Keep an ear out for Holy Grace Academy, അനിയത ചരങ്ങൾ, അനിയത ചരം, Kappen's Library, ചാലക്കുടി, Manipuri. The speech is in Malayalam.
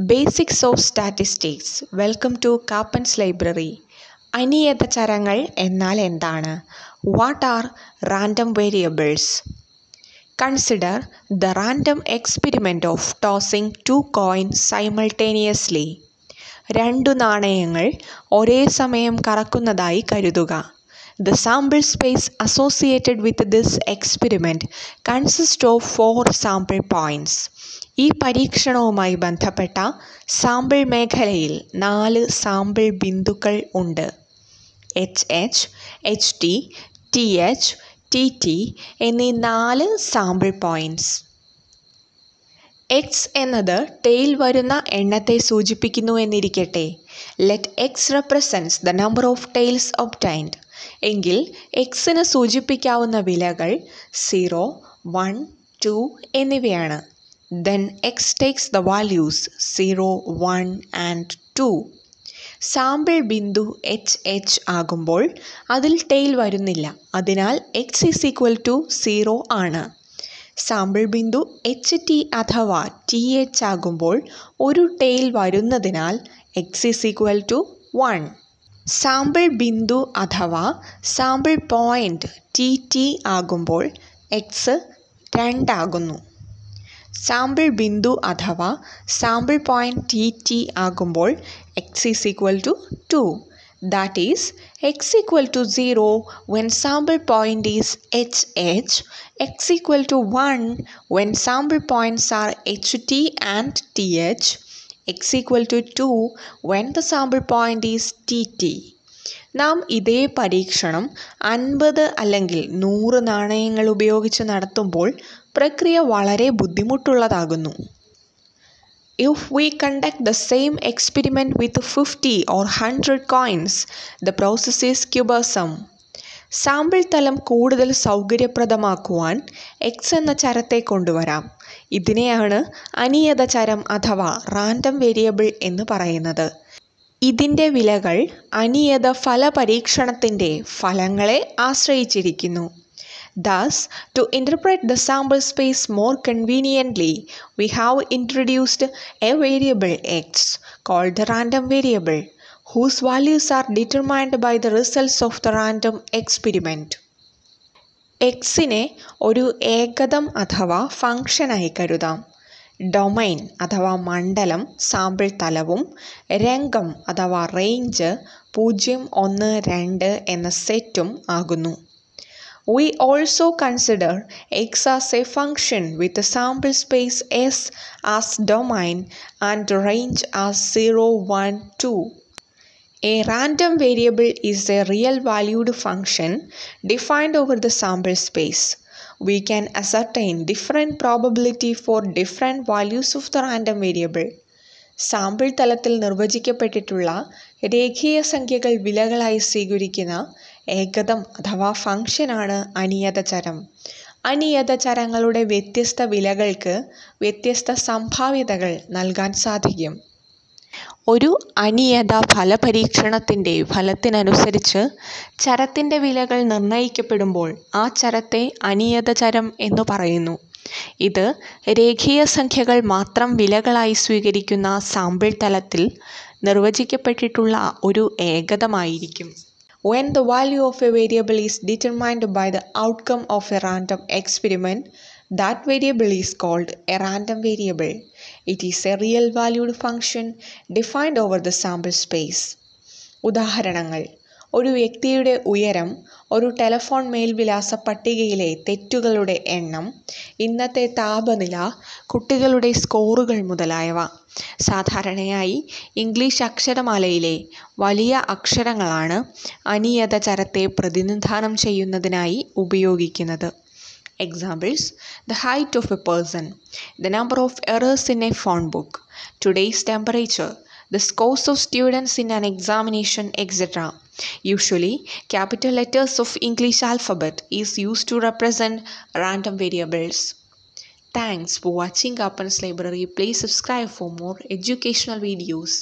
Basics of Statistics. Welcome to Kappen's Library. അനിയത ചരങ്ങൾ എന്നാൽ എന്താണ്? What are random variables? Consider the random experiment of tossing two coins simultaneously. രണ്ടു നാണയങ്ങൾ ഒരേ സമയം കറക്കുന്നതായി കരുതുക. The sample space associated with this experiment consists of 4 sample points. ഈ പരീക്ഷണവുമായി ബന്ധപ്പെട്ട സാമ്പിൾ മേഖലയിൽ 4 സാമ്പിൾ ബിന്ദുക്കൾ ഉണ്ട്. HH, HT, TH, TT എന്നീ 4 സാമ്പിൾ പോയിന്റ്സ്. എക്സ് എന്നത് ടെയിൽ വരുന്ന എണ്ണത്തെ സൂചിപ്പിക്കുന്നു എന്നിരിക്കട്ടെ. Let X represents the number of tails obtained. എങ്കിൽ എക്സിന് സൂചിപ്പിക്കാവുന്ന വിലകൾ 0, 1, 2 എന്നിവയാണ്. Then x takes the values 0, 1 and 2. Sample ബിന്ദു HH ആകുമ്പോൾ അതിൽ ടെയിൽ വരുന്നില്ല, അതിനാൽ x = 0 ആണ്. സാമ്പിൾ ബിന്ദു HT അഥവാ TH ആകുമ്പോൾ ഒരു ടെയിൽ വരുന്നതിനാൽ x = 1. സാമ്പിൾ ബിന്ദു അഥവാ സാമ്പിൾ പോയിന്റ് TT ആകുമ്പോൾ x 2 ആകുന്നു. സാമ്പിൾ ബിന്ദു അഥവാ സാമ്പിൾ പോയിന്റ് TT ആകുമ്പോൾ x = 2. That is, x = 0 when sample point is HH, x = 1 when sample points are HT and TH, x = 2 when the sample point is TT. നാം ഇതേ പരീക്ഷണം 50 അല്ലെങ്കിൽ 100 നാണയങ്ങൾ ഉപയോഗിച്ച് നടത്തുമ്പോൾ പ്രക്രിയ വളരെ ബുദ്ധിമുട്ടുള്ളതാകുന്നു. If we conduct the same experiment with 50 or 100 coins, the process is cubism. Sample തലം കൂടുതൽ സൗകര്യപ്രദമാക്കുവാൻ എക്സ് എന്ന ചരത്തെ കൊണ്ടുവരാം. ഇതിനെയാണ് അനിയത ചരം അഥവാ റാൻഡം വേരിയബിൾ എന്ന് പറയുന്നത്. ഇതിൻ്റെ വിലകൾ അനിയത ഫല പരീക്ഷണത്തിൻ്റെ ഫലങ്ങളെ ആശ്രയിച്ചിരിക്കുന്നു. Thus, to interpret the sample space more conveniently, we have introduced a variable x called the random variable, whose values are determined by the results of the random experiment. എക്സിനെ ഒരു ഏകതം അഥവാ ഫംഗ്ഷനായി കരുതാം. ഡൊമൈൻ അഥവാ മണ്ഡലം സാമ്പിൾ തലവും രംഗം അഥവാ റേഞ്ച് 0, 1, 2 എന്ന സെറ്റും ആകുന്നു. We also consider x as a function with the sample space S as domain and range as 0, 1, 2. A random variable is a real-valued function defined over the sample space. We can ascertain different probability for different values of the random variable. Sample തലത്തിൽ നിർവചിക്കപ്പെട്ടിട്ടുള്ള രേഖീയ സംഖ്യകൾ വിലകളായി സ്വീകരിക്കുന്ന ഏകതം അഥവാ ഫംഗ്ഷനാണ് അനിയത ചരം. അനിയത ചരങ്ങളുടെ വ്യത്യസ്ത വിലകൾക്ക് വ്യത്യസ്ത സംഭാവ്യതകൾ നൽകാൻ സാധിക്കും. ഒരു അനിയത ഫലപരീക്ഷണത്തിൻ്റെ ഫലത്തിനനുസരിച്ച് ചരത്തിൻ്റെ വിലകൾ നിർണ്ണയിക്കപ്പെടുമ്പോൾ ആ ചരത്തെ അനിയത ചരം എന്ന് പറയുന്നു. ഇത് രേഖീയ സംഖ്യകൾ മാത്രം വിലകളായി സ്വീകരിക്കുന്ന സാമ്പിൾ തലത്തിൽ നിർവചിക്കപ്പെട്ടിട്ടുള്ള ഒരു ഏകതമായിരിക്കും. When the value of a variable is determined by the outcome of a random experiment, that variable is called a random variable. It is a real-valued function defined over the sample space. ഉദാഹരണങ്ങൾ: ഒരു വ്യക്തിയുടെ ഉയരം, ഒരു ടെലഫോൺ മേൽവിലാസ പട്ടികയിലെ തെറ്റുകളുടെ എണ്ണം, ഇന്നത്തെ താപനില, കുട്ടികളുടെ സ്കോറുകൾ മുതലായവ. സാധാരണയായി ഇംഗ്ലീഷ് അക്ഷരമാലയിലെ വലിയ അക്ഷരങ്ങളാണ് അനിയത ചരത്തെ പ്രതിനിധാനം ചെയ്യുന്നതിനായി ഉപയോഗിക്കുന്നത്. Examples: the height of a person, the number of errors in a phone book, today's temperature, the scores of students in an examination, etc. Usually, capital letters of English alphabet is used to represent random variables. Thanks for watching Kappen's Library. Please subscribe for more educational videos.